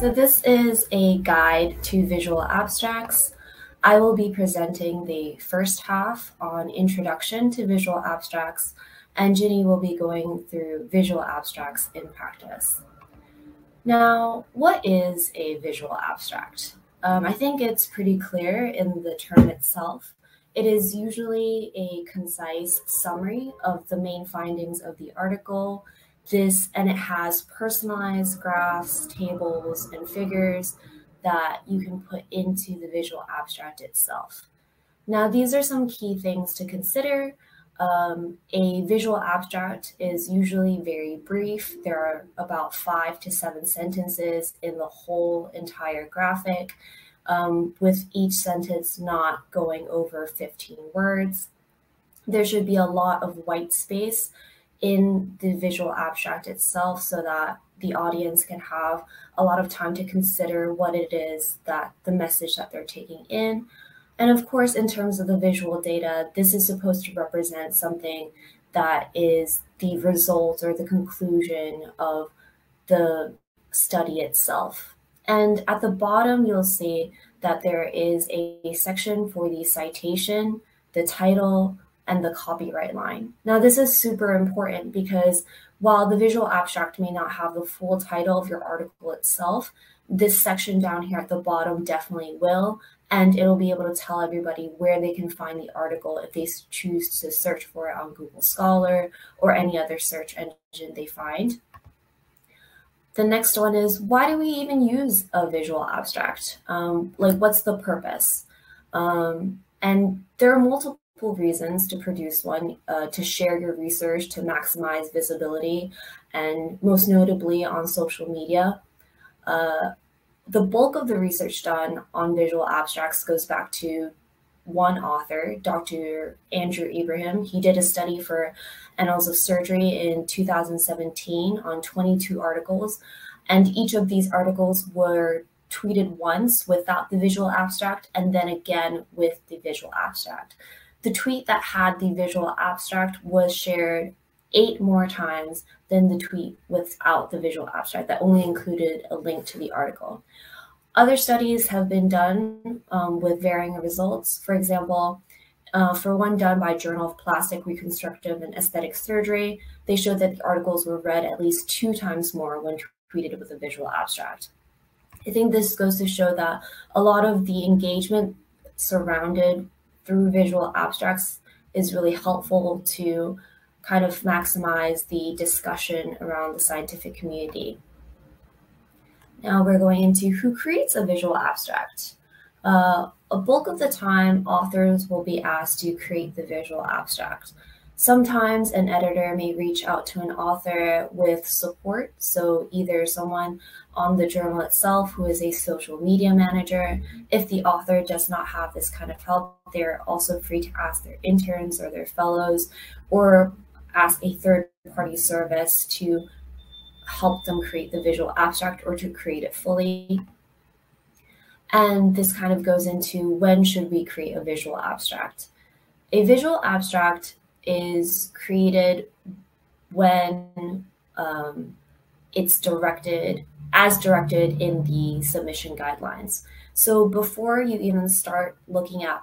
So this is a guide to visual abstracts. I will be presenting the first half on introduction to visual abstracts, and Ginny will be going through visual abstracts in practice. Now, what is a visual abstract? I think it's pretty clear in the term itself. It is usually a concise summary of the main findings of the article, and it has personalized graphs, tables, and figures that you can put into the visual abstract itself. Now, these are some key things to consider. A visual abstract is usually very brief. There are about 5 to 7 sentences in the whole entire graphic, with each sentence not going over 15 words. There should be a lot of white space in the visual abstract itself so that the audience can have a lot of time to consider what it is that the message that they're taking in. And of course, in terms of the visual data, this is supposed to represent something that is the result or the conclusion of the study itself. And at the bottom, you'll see that there is a section for the citation, the title, and the copyright line. Now, this is super important because while the visual abstract may not have the full title of your article itself, this section down here at the bottom definitely will, and it'll be able to tell everybody where they can find the article if they choose to search for it on Google Scholar or any other search engine they find. The next one is, why do we even use a visual abstract? Like, what's the purpose? And there are multiple reasons to produce one, to share your research, to maximize visibility, and most notably on social media. The bulk of the research done on visual abstracts goes back to one author, Dr. Andrew Ibrahim. He did a study for Annals of Surgery in 2017 on 22 articles, and each of these articles were tweeted once without the visual abstract and then again with the visual abstract. The tweet that had the visual abstract was shared 8 more times than the tweet without the visual abstract that only included a link to the article. Other studies have been done with varying results. For example, for one done by Journal of Plastic, Reconstructive and Aesthetic Surgery, they showed that the articles were read at least 2 times more when tweeted with a visual abstract. I think this goes to show that a lot of the engagement surrounded through visual abstracts is really helpful to kind of maximize the discussion around the scientific community. Now we're going into who creates a visual abstract. A bulk of the time, authors will be asked to create the visual abstract. Sometimes an editor may reach out to an author with support. So either someone on the journal itself who is a social media manager. If the author does not have this kind of help, they're also free to ask their interns or their fellows, or ask a third-party service to help them create the visual abstract or to create it fully. And this kind of goes into, when should we create a visual abstract? A visual abstract is created when it's directed in the submission guidelines. So before you even start looking at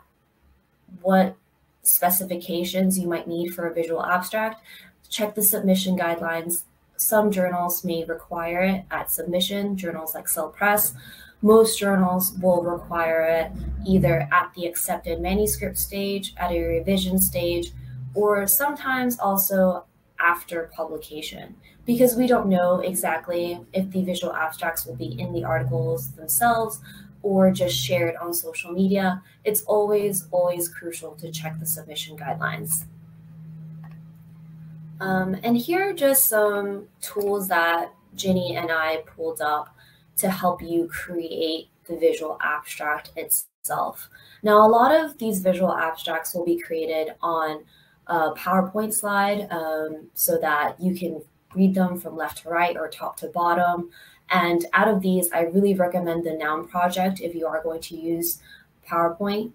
what specifications you might need for a visual abstract, check the submission guidelines. Some journals may require it at submission, journals like Cell Press. Most journals will require it either at the accepted manuscript stage, at a revision stage, or sometimes also after publication, because we don't know exactly if the visual abstracts will be in the articles themselves or just shared on social media. It's always crucial to check the submission guidelines. And here are just some tools that Ginny and I pulled up to help you create the visual abstract itself. Now, a lot of these visual abstracts will be created on a PowerPoint slide, so that you can read them from left to right or top to bottom. And out of these, I really recommend the Noun Project if you are going to use PowerPoint.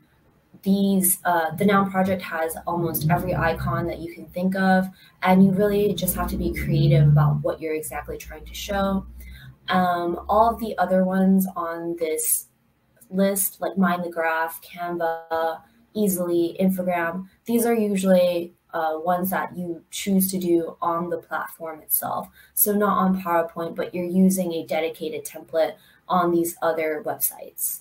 The Noun Project has almost every icon that you can think of, and you really just have to be creative about what you're exactly trying to show. All of the other ones on this list, like Mind the Graph, Canva, Easily, Infogram, these are usually ones that you choose to do on the platform itself. So not on PowerPoint, but you're using a dedicated template on these other websites.